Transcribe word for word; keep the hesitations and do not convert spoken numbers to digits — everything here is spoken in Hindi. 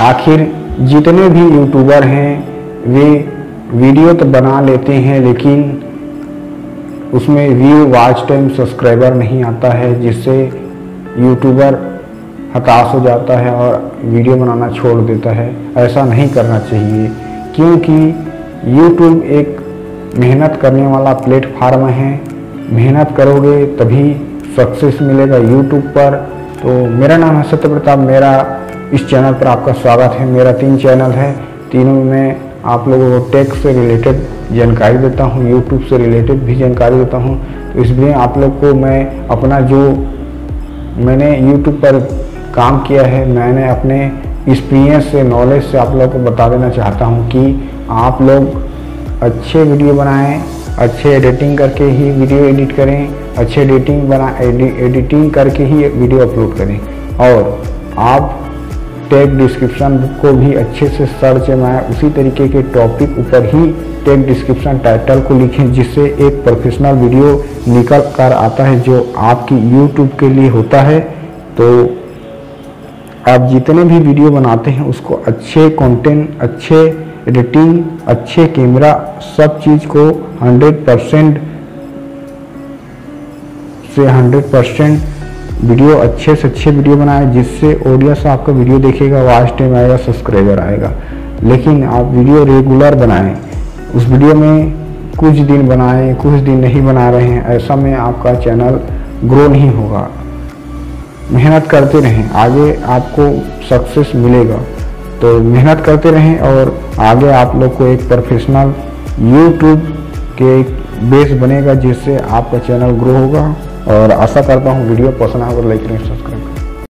आखिर जितने भी यूट्यूबर हैं वे वीडियो तो बना लेते हैं, लेकिन उसमें व्यू, वॉच टाइम, सब्सक्राइबर नहीं आता है, जिससे यूट्यूबर हताश हो जाता है और वीडियो बनाना छोड़ देता है। ऐसा नहीं करना चाहिए, क्योंकि यूट्यूब एक मेहनत करने वाला प्लेटफार्म है। मेहनत करोगे तभी सक्सेस मिलेगा यूट्यूब पर। तो मेरा नाम है सत्यप्रताप, मेरा इस चैनल पर आपका स्वागत है। मेरा तीन चैनल है, तीनों में आप लोगों को टेक से रिलेटेड जानकारी देता हूँ, यूट्यूब से रिलेटेड भी जानकारी देता हूँ। तो इसलिए आप लोग को मैं अपना जो मैंने यूट्यूब पर काम किया है, मैंने अपने एक्सपीरियंस से, नॉलेज से आप लोग को बता देना चाहता हूँ कि आप लोग अच्छे वीडियो बनाएं, अच्छे एडिटिंग करके ही वीडियो एडिट करें, अच्छे एडिटिंग बना एडि, एडिटिंग करके ही वीडियो अपलोड करें। और आप टैग डिस्क्रिप्शन को भी अच्छे से सर्च में उसी तरीके के टॉपिक ऊपर ही टैग डिस्क्रिप्शन टाइटल को लिखें, जिससे एक प्रोफेशनल वीडियो निकल कर आता है जो आपकी यूट्यूब के लिए होता है। तो आप जितने भी वीडियो बनाते हैं उसको अच्छे कंटेंट, अच्छे एडिटिंग, अच्छे कैमरा, सब चीज़ को हंड्रेड परसेंट से हंड्रेड परसेंट वीडियो अच्छे से अच्छे वीडियो बनाए, जिससे ऑडियंस आपका वीडियो देखेगा, वॉच टाइम आएगा, सब्सक्राइबर आएगा। लेकिन आप वीडियो रेगुलर बनाएं, उस वीडियो में कुछ दिन बनाएं, कुछ दिन नहीं बना रहे हैं, ऐसा में आपका चैनल ग्रो नहीं होगा। मेहनत करते रहें, आगे आपको सक्सेस मिलेगा। तो मेहनत करते रहें और आगे आप लोग को एक प्रोफेशनल यूट्यूब के एक बेस बनेगा, जिससे आपका चैनल ग्रो होगा। और आशा करता हूँ वीडियो पसंद आए और लाइक करें, सब्सक्राइब करें।